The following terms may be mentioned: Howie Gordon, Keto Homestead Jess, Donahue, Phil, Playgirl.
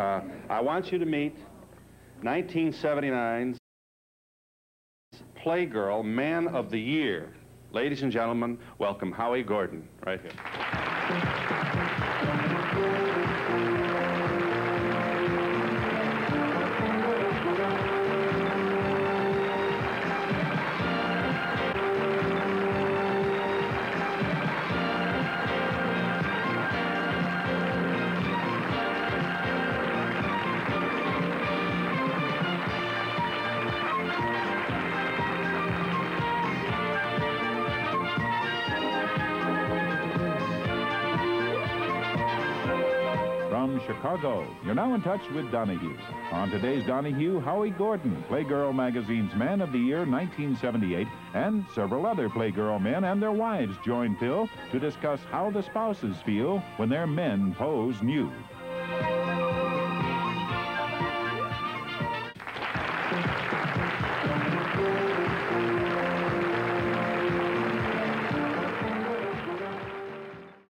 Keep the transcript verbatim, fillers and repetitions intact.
Uh, I want you to meet nineteen seventy-nine's Playgirl Man of the Year. Ladies and gentlemen, welcome Howie Gordon, right here. From Chicago, you're now in touch with Donahue. On today's Donahue, Howie Gordon, Playgirl magazine's Man of the Year nineteen seventy-eight, and several other Playgirl men and their wives join Phil to discuss how the spouses feel when their men pose nude.